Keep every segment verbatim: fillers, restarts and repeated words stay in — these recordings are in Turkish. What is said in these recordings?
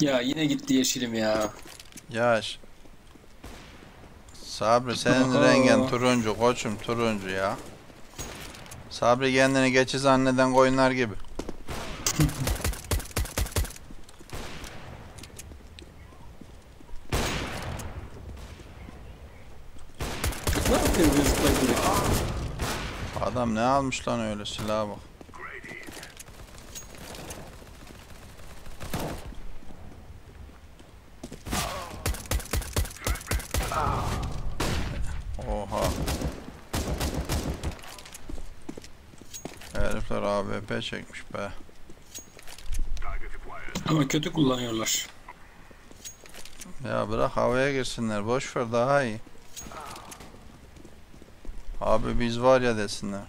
Ya yine gitti yeşilim ya. Yaş. Sabri senin Aha. rengin turuncu koçum, turuncu ya. Sabri kendini geçiz anneden koyunlar gibi. Adam ne almış lan öyle silah bak. Oha. Herifler A W P çekmiş be. Ama kötü kullanıyorlar. Ya bırak havaya girsinler, boşver daha iyi. Abi biz var ya desinler.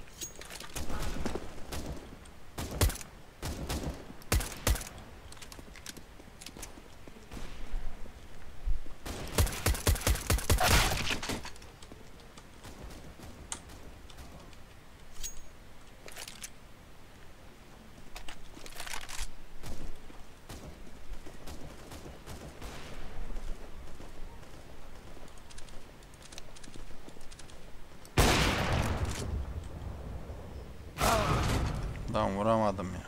Lan vuramadım ya.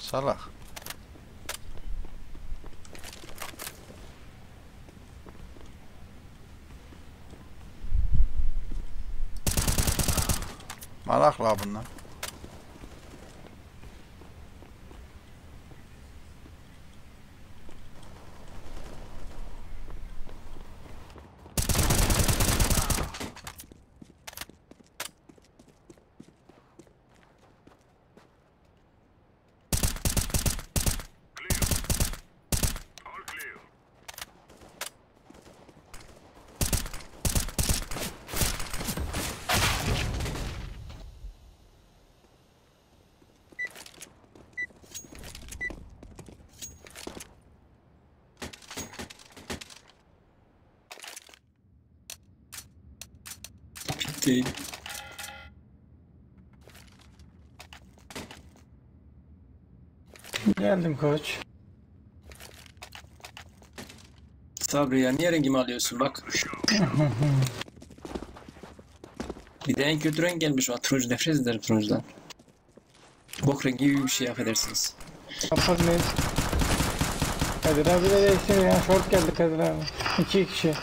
Salak. Malak la bunlar. Değil. Geldim koç. Sabri ya niye rengimi alıyorsun bak. Bir de en kötü renk gelmiş o. Turuncu nefret ederim turuncudan. Bok rengi gibi bir şey affedersiniz. Affedersiniz. Kadir abi de değilsin ya. Short geldi Kadir abi. İki kişi.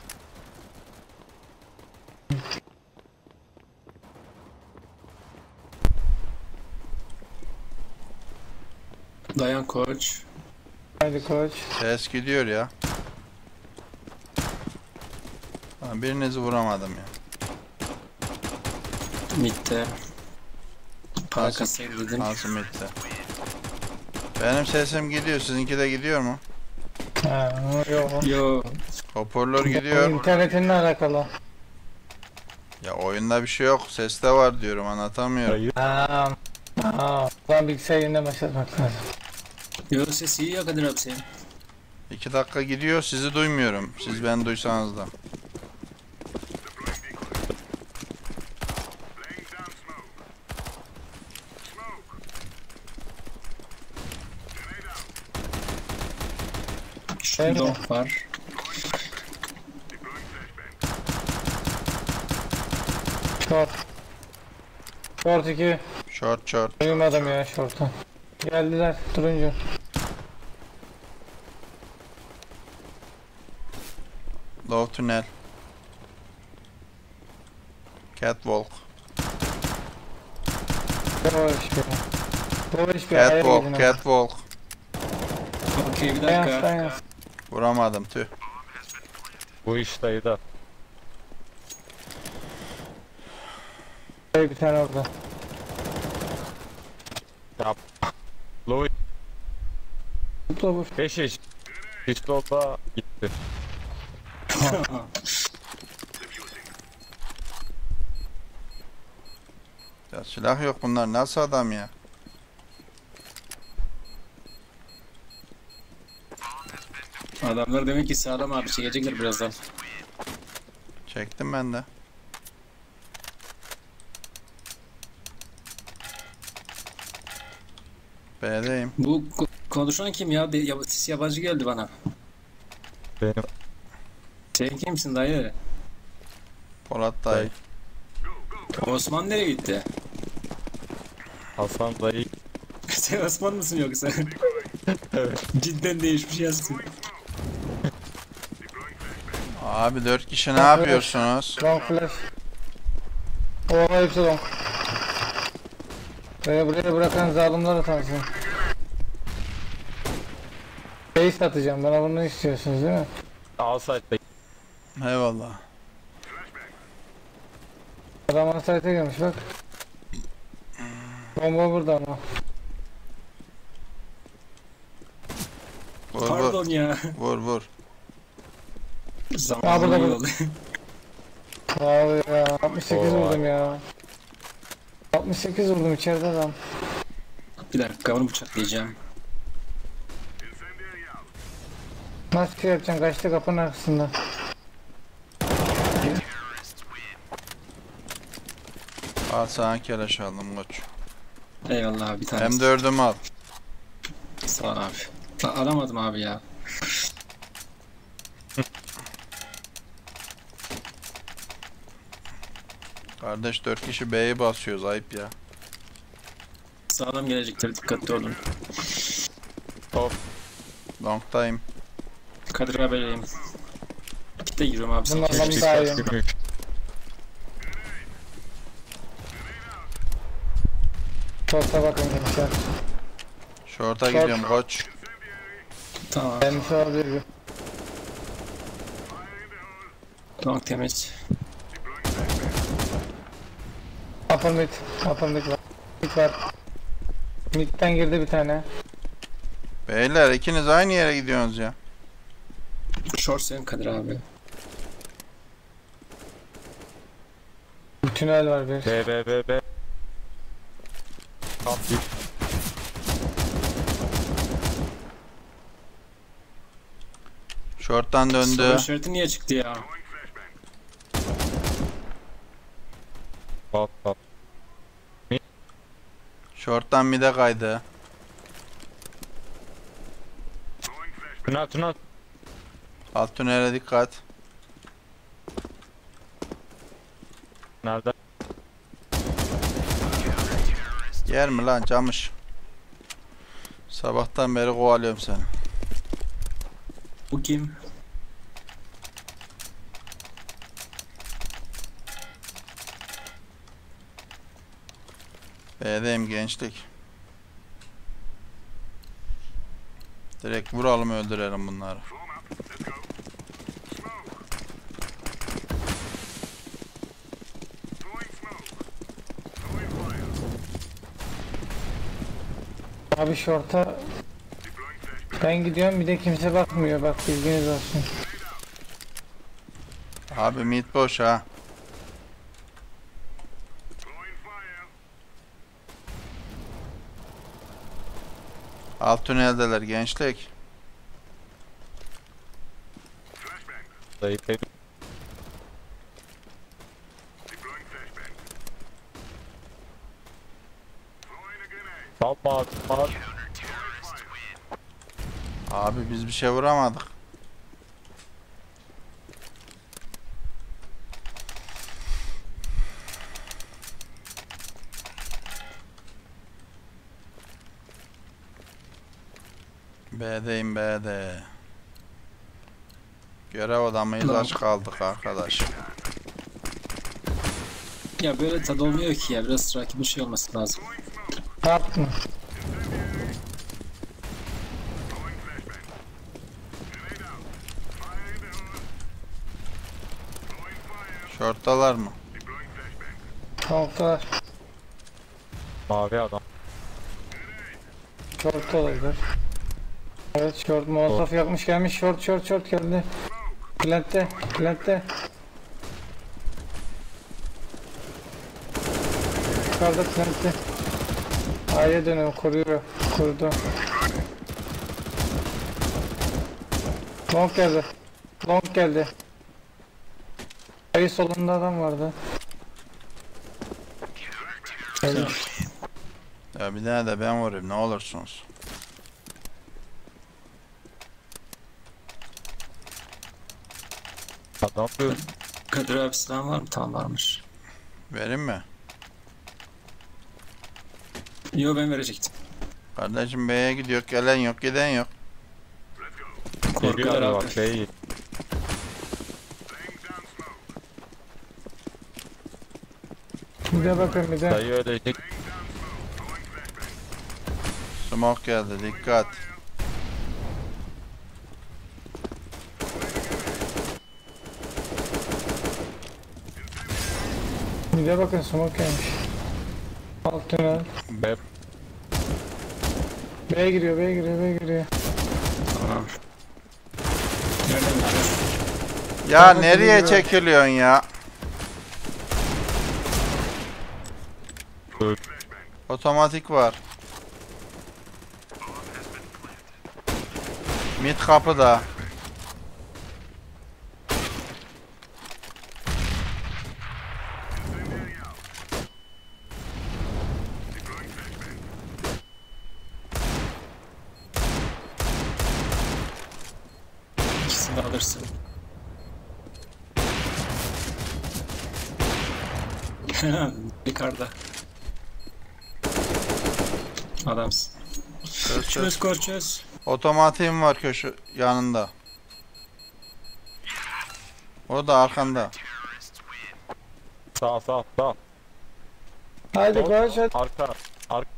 Dayan koç. Haydi koç. Ses gidiyor ya. Ben birinizi vuramadım ya. Mitte. Parka sevdim. Nasıl mitte? Benim sesim gidiyor. Sizinki de gidiyor mu? He, yok. Yok. Hoparlör gidiyor. İnternetinle alakalı. Ya oyunda bir şey yok. Ses de var diyorum. Anlatamıyorum. Haa. Haa. Ben bilgisayarına başlatmak lazım. Yok ses iyi ya Kadir abi senin. İki dakika gidiyor, sizi duymuyorum. Siz beni duysanız da. Şurada ok var. Short. Short iki. Short short. Duymadım ya short'tan. Geldiler turuncu. Low tünel. Catwalk. Catwalk, catwalk. Okey bir dakika. Vuramadım tüh. Bu işteydi. Bir tane orada. Yap. Low. beş eş. Pistolda gitti. Ya silah yok bunlar nasıl adam ya? Adamlar demek ki sağlam abi, çekecekler birazdan. Çektim ben de. B'deyim. Bu konuşan kim ya? Yabancı geldi bana. Benim. Sen kimsin dayı? Polat dayı. Osman nereye gitti? Hasan dayı. Sen Osman mısın yoksa? Evet. Cidden değişmiş yazsın. Abi dört kişi ne yapıyorsunuz? Long flash. Oha hepsi long. Buraya buraya bırakan zalimler atarsın. Base atacağım, bana bunu istiyorsunuz değil mi? Outside base. Eyvallah. Adam outside'e girmiş bak. Bomba burada ama. Vur, pardon vur. Ya. Vur vur. Zaman burada oldu. Abi ya altmış sekiz oldum ya. altmış sekiz vurdum içeride adam. Bir dakika onu bıçaklayacağım. Maske yapacaksın, kaçtı kapının arkasında. Al sana keleş aldım koç. Eyvallah abi bir tane. M dördümü al. Sağ ol abi. Alamadım abi ya. Kardeş dört kişi B'ye basıyoruz, ayıp ya. Sağlam gelecekler, dikkatli olun. Top. Long time. Kadir haberliyim. Kitle giriyorum abi. Bunlar adamı daha iyi. Short'a bakın gençler. Short'a gidiyorum koç. Tamam. Ben short değilim. Long temiz. Upper mid, upper mid var. Mid var. Mid'den girdi bir tane. Beyler ikiniz aynı yere gidiyorsunuz ya. Short sen Kadir abi. Bir tünel var bir. B B B B. Top mid. Short'tan döndü. Short'u niye çıktı ya? Hop hop. Short'tan mid'e kaydı. Tünel tünel. Alt tünele dikkat. Nerede? Yer mi lan camış? Sabahtan beri kovalıyorum seni. Bu kim? B'deyim gençlik. Direkt vuralım öldürelim bunları. Abi short'a ben gidiyorum, bir de kimse bakmıyor, bak bilginiz olsun. Abi mid boş ha. Alt tüneldeler gençlik. Abi, abi. Abi biz bir şey vuramadık. B'deyim B'de. Görev adamıyız, aç kaldık arkadaş. Ya böyle tadı olmuyor ki ya, biraz rakip bir şey olması lazım. Yapma. Short'talar mı? Short'talar. Mavi adam. Short'talar. Evet short molotof yakmış gelmiş, short short short geldi. Plant'te, plant'te. Yukarıda plant'te. A'ya dönüyor, koruyor, kurdu. Long geldi. Long geldi. Kayı solunda adam vardı. Evet. Ya bir daha da ben vurayım ne olursunuz. Adam buyur. Kadir abi silahın var mı? Tamam varmış. Vereyim mi? Yo ben verecektim. Kardeşim B'ye gidiyor, gelen yok, giden yok. Korkuyorlar abi. Bey. Bize bakın bize. Dayı öyleydik. Smoke geldi, dikkat. Bize bakın smoke gelmiş. Altına. B. B'ye giriyor, B'ye giriyor, B'ye giriyor. Tamam. Ya ben nereye çekiliyorsun ya? Öl. Otomatik var. Mid kapıda. İkisini alırsın. Yukarıda. Adamsın. Çöz, çöz, çöz, çöz. Otomatiğim var köşe yanında. O da arkanda. Sağ, sağ, sağ. Haydi koş. Arka, arka.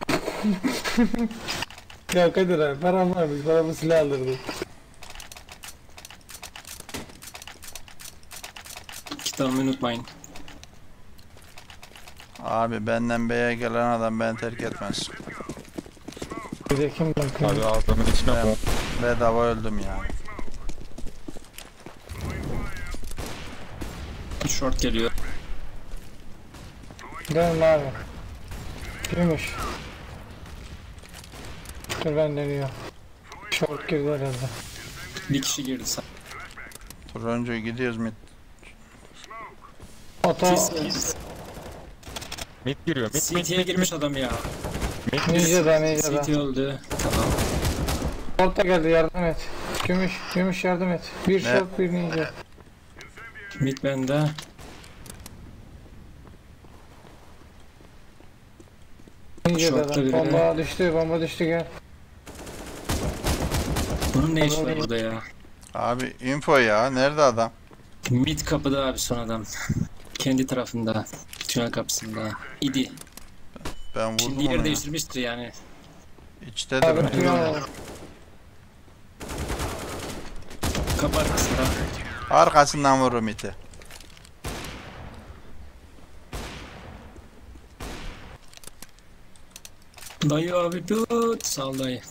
Ya Kadir abi, param varmış, paramı silah alırdım. Kitabımı unutmayın. Abi benden B'ye gelen adam beni terk etmez. Abi adamın içine ben bedava öldüm ya. Short geliyor. Dön abi. Kimmiş? Dur ben dönüyor. Short girdi herhalde. Bir kişi girdi sen. Turuncu gidiyoruz mid. Ata. Mid giriyor. C T'ye girmiş adam ya. Ninja'da Ninja'da C T öldü. Tamam. Orta geldi yardım et. Gümüş Gümüş yardım et. Bir shot bir Ninja. Mid bende. Ninja'da bomba düştü bomba düştü gel. Bunun ne işi var burada ya? Abi info ya nerede adam? Mid kapıda abi son adam. Kendi tarafında. Tünel kapısında. İdi. Ben vurdum şimdi yer değiştirmiştir ya. Yani. İçte de ben. Kapı arkasından. Arkasından vururum iti. Dayı abi tut. Sağ ol dayı.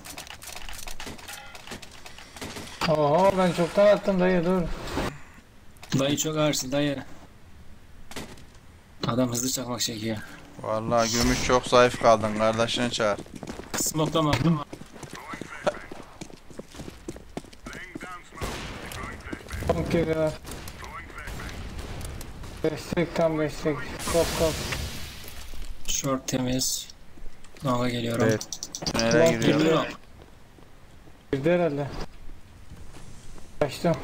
Oho ben çoktan attım dayı dur. Dayı çok ağırsın dayı. Adam hızlı çakmak çekiyor. Vallahi Gümüş çok zayıf kaldın, kardeşini çağır. Smoklama. Okey ya. Destek tam destek. Top top. Short temiz. Long'a geliyorum. Evet. Nereye giriyorum? Girdi herhalde. Kaçtım.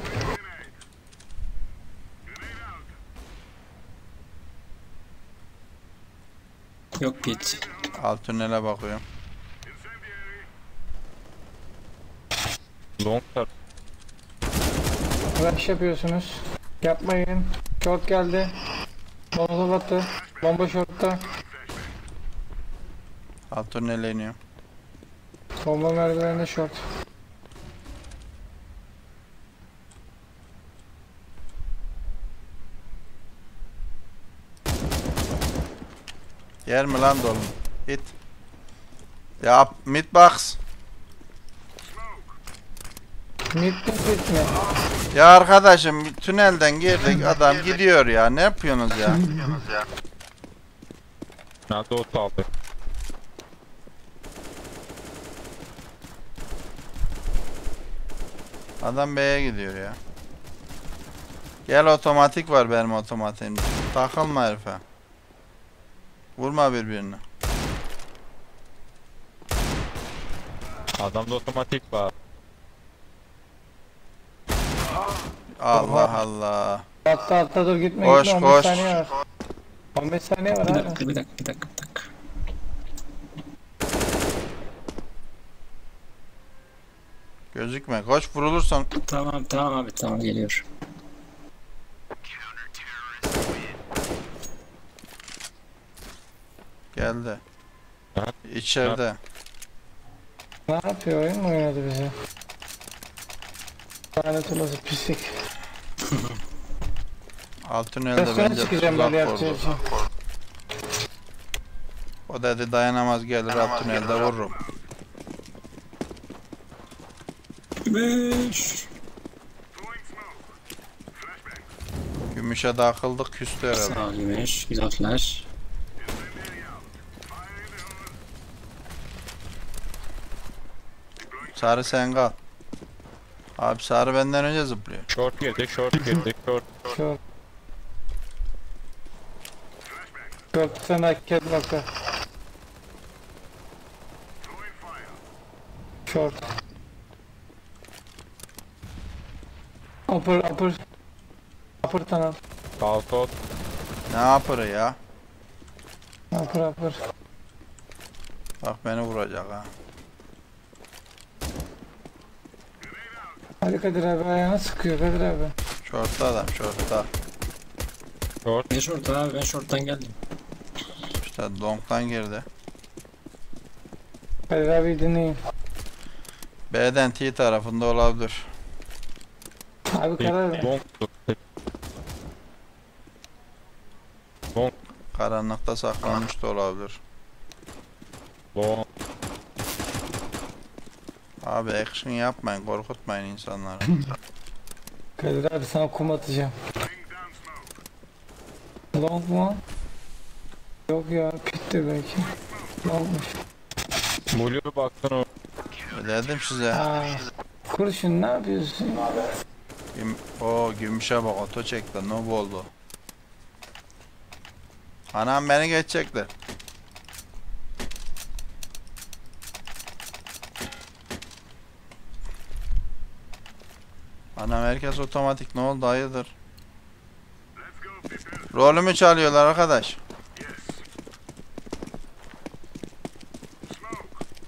Yok git. Alt tünele bakıyorum. Long tarp. Rush yapıyorsunuz. Yapmayın. Short geldi. Bomba battı. Bomba shortta. Alt tünele iniyor. Bomba merdiveninde short. Yer mi lan dolum? Hit. Ya mid box. Mid box mi? Ya arkadaşım tünelden girdik adam gidiyor ya. Ne yapıyorsunuz ya? Nerede o saldı? Adam B'ye gidiyor ya. Gel, otomatik var benim otomatiğimde. Takılma herife. Vurma birbirini. Adamda otomatik var. Allah Allah. Atla atla, dur gitme. Koş gitme. on beş koş. Saniye var. on beş saniye var. Bir dakika, bir dakika bir dakika bir dakika. Gözükme. Koş, vurulursan. Tamam tamam abi, tamam geliyor. Geldi. İçeride. Ne yapıyor, oyun mu oynadı bize? Lanet olası pislik. Altın öldü bence. Çıkacağım böyle vurdu. O dedi dayanamaz gelir, altın elde vururum. Gümüş. Gümüşe dağıldık, küstü herhalde. Sağ ol Gümüş, güzel flash. Sarı sen kal. Abi sarı benden önce zıplıyor. Short girdik, short girdik, short. Short. Short sen hakikat bakar. Short. Upper, upper. Upper tanal. Kaltot. Ne upper'ı ya? Upper, upper. Bak beni vuracak ha. Hadi Kadir abi, ayağına sıkıyor Kadir abi. Şortta adam, şortta. Şort. Ne şortta abi, ben şorttan geldim. İşte long'dan girdi. Kadir abi dinleyin. B'den T tarafında olabilir. Abi karar ver. Long. Long. Karanlıkta saklanmış da olabilir. Long. Abi action yapmayın, korkutmayın insanları. Kadir abi sana kum atacağım. Long mu? Yok ya, pitti belki. Longmuş. Blue baktın o. Dedim size. Aa, kurşun ne yapıyorsun abi? Oo, gümüşe bak, oto çekti, noob oldu. Anam beni geçecekler. Anam herkes otomatik, ne oldu hayırdır? Rolümü çalıyorlar arkadaş.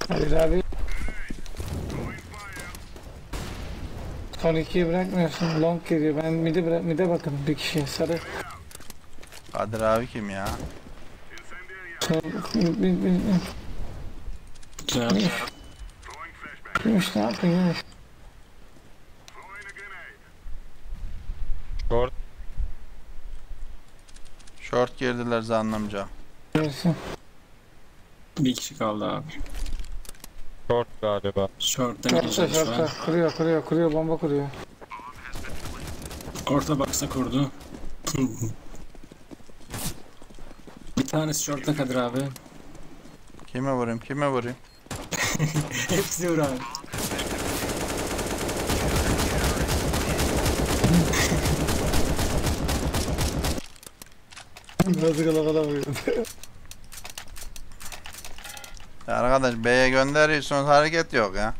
Kadir abi. Son ikiyi bırakmıyorsun, long geliyor. Ben mide, mide bakın bir kişiye sarı. Kadir abi kim ya? Gümüş ne yaptın Gümüş? Short. Short girdiler zannımca. Bir kişi kaldı abi. Short galiba. Short'tan gireceğiz şu an. Kuruyor kuruyor kuruyor, bomba kuruyor. Orta baksa kurdu. Bir tanesi short'ta Kadir abi. Kime vurayım kime vurayım? Hepsi vur abi. Arkadaş B'ye gönderiyorsunuz, hareket yok ya.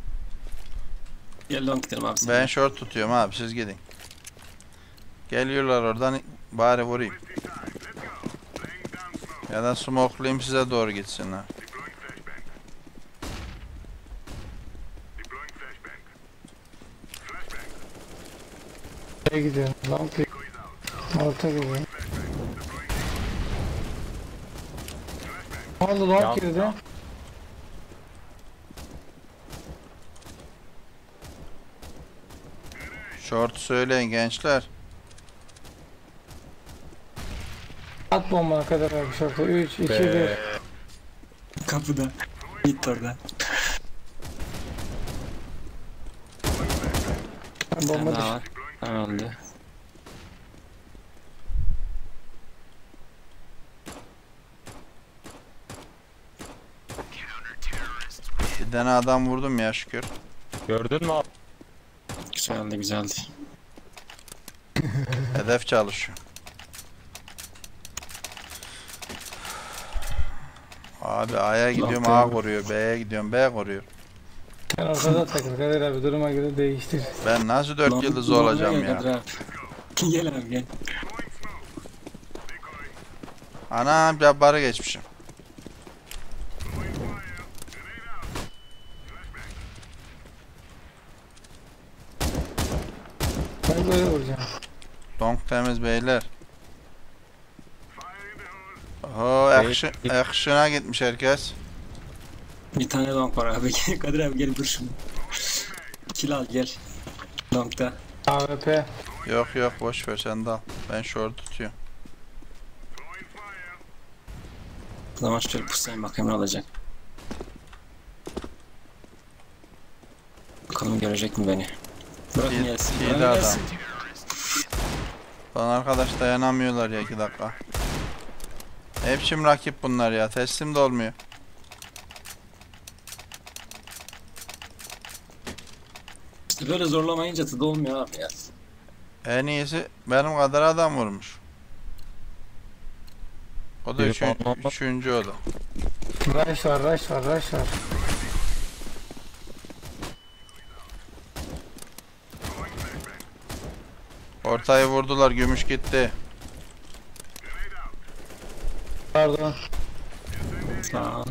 Gel lan gidelim abi. Ben short tutuyorum abi, siz gidin. Geliyorlar oradan, bari vurayım. Ya da smoke'layım size doğru gitsinler. B'ye gidiyorum. Orta gidiyorum. Ne oldu lan girdi? Short söyleyin gençler. At bombana kadar abi short'u. üç, iki, bir. Kapıda. Git orada. Bomba düştü. Herhalde. Bir tane adam vurdum ya şükür. Gördün mü abi? Güzeldi güzeldi. Hedef çalışıyor. Abi A'ya gidiyorum A koruyor, B'ye gidiyorum B koruyor. Sen ortada takıl Kadir abi, duruma göre değiştir. Ben nasıl dört yıldız olacağım ya? Gel abi gel. Anam Cabbar'ı geçmişim. Ben böyle vuracağım. Donk temiz beyler. Oho action, action'a gitmiş herkes. Bir tane donk var abi. Kadir abi gel dur şunu. Kill al gel. Donk'ta. A W P. Yok yok boş ver sen de al. Ben short tutuyorum. O zaman şöyle pusayım bakayım ne olacak. Bakalım görecek mi beni? Bırakın gelsin. Bırakın gelsin. Lan arkadaş dayanamıyorlar ya iki dakika. Ne biçim rakip bunlar ya, teslim de olmuyor. İşte böyle zorlamayınca tadı olmuyor abi ya. En iyisi benim kadar adam vurmuş. O da üçün, üçüncü o da. Rush var, rush var, rush var. Ortayı vurdular, gümüş gitti. Pardon. Sağ ol.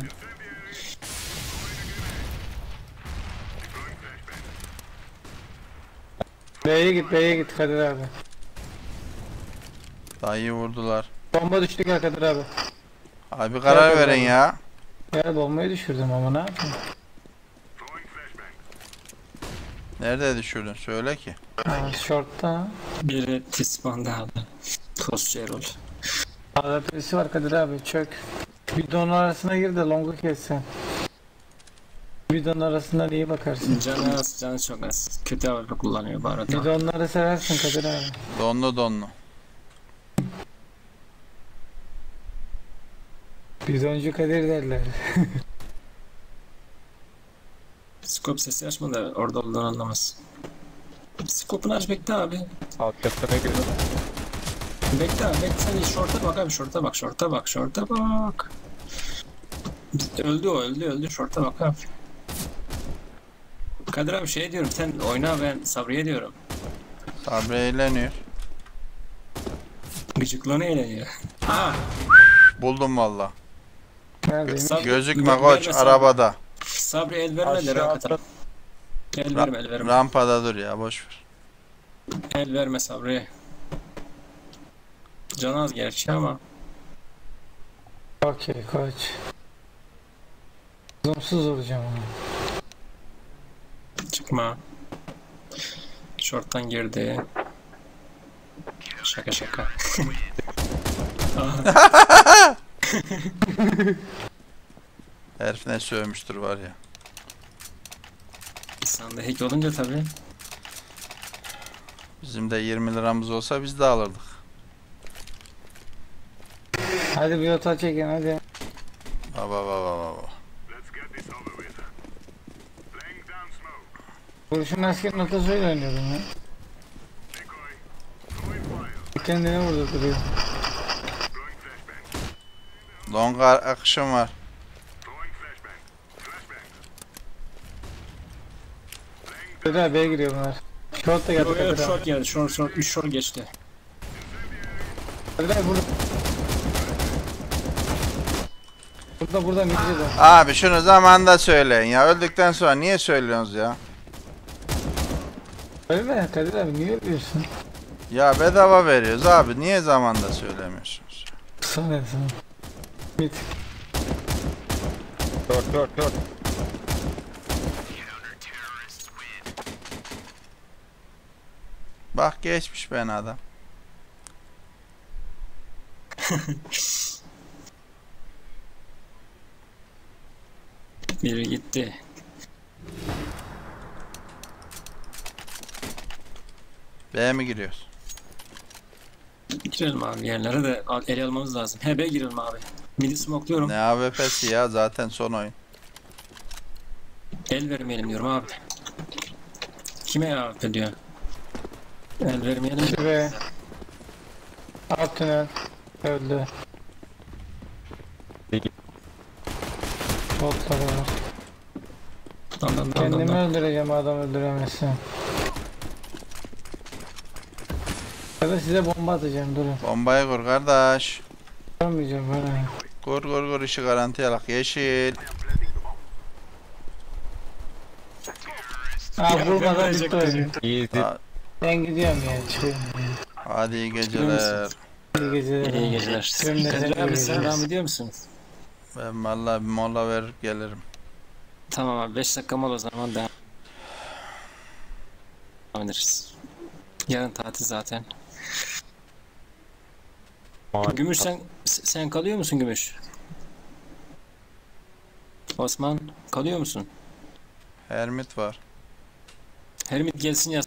B'ye git, B'ye git Kadir abi. Dayı vurdular. Bomba düştü gel Kadir abi. Abi karar ya, verin ya. Ya bombayı düşürdüm ama ne yapayım? Nerede düşürdün? Söyle ki. Aa, short'ta. Biri tisbanda aldı. Toscu Erol. A W P'si var Kadir abi çök. Bidonun arasına gir de longu kesin. Bidonun arasından iyi bakarsın. Canı az, canı çok az. Kötü A W P kullanıyor baharat. Bidonları seversin Kadir abi. Donlu donlu. Bidoncu Kadir derler. Skop sesi açma da orada olduğunu anlamaz. Skopunu aç bekle abi. Alt katta ne geliyor? Bekle abi, bekle sen şorta bak abi, şorta bak, şorta bak, şorta bak. Öldü o, öldü öldü, şorta bak abi. Kadir abi şey diyorum, sen oyna ben Sabri'ye diyorum. Sabri eğleniyor. Gıcıklanı eğleniyor. Ha. Buldum valla. Sabri, gözükme koç arabada. Sabri el verme de rahat. El verme el verme. Rampada dur ya boşver. El verme Sabri. Canı az gerçi ama. Okey koç. Zoomsuz olacağım onu. Çıkma. Şorttan girdi. Şaka şaka. Herif ne sövmüştür var ya. İnsan da hack olunca tabii. Bizim de yirmi liramız olsa biz de alırdık. Hadi bir ota çekin hadi. Baba baba baba. Vuruşun askerin otasıyla oynuyordum ya. Kendine vurdu duruyor. Long akışım var. Kadir B'ye giriyor bunlar. Short da geldi Kadir abi. Short geldi, short short, üç short geçti. Kadir abi burada. Burada burada midli de. Abi şunu zamanda söyleyin ya, öldükten sonra niye söylüyorsunuz ya? Ölme Kadir abi, niye ölüyorsun? Ya bedava veriyoruz abi, niye zamanda söylemiyorsunuz? Sana ne sana? Mid. Dört dört dört. Bak geçmiş ben adam. Biri gitti. B'ye mi giriyoruz? Girelim abi yerlere de ele almamız lazım. He B'ye girelim abi. Midi smokluyorum. Ne A W P'si ya zaten son oyun. El vermeyelim diyorum abi. Kime A W P diyor? El vermeyelim. Ve alt tünel öldü. Peki. Botlar var. Anladım, kendimi anladım. Öldüreceğim adam öldüremezsin. Ya da size bomba atacağım, durun. Bombaya kur kardeş. Görmeyeceğim böyle. Kur kur kur, işi garantiye alak yeşil. Aa vurmadan bitti oyun. Ben gidiyorum ya, çıkıyorum. Hadi iyi geceler. İyi geceler. İyi geceler. Kadir abi sen devam ediyor musun? Ben vallahi bir mola verip gelirim. Tamam abi, beş dakika mola, o zaman devam ederiz. Yarın tatil zaten. Gümüş sen sen kalıyor musun Gümüş? Osman kalıyor musun? Hermit var. Hermit gelsin ya.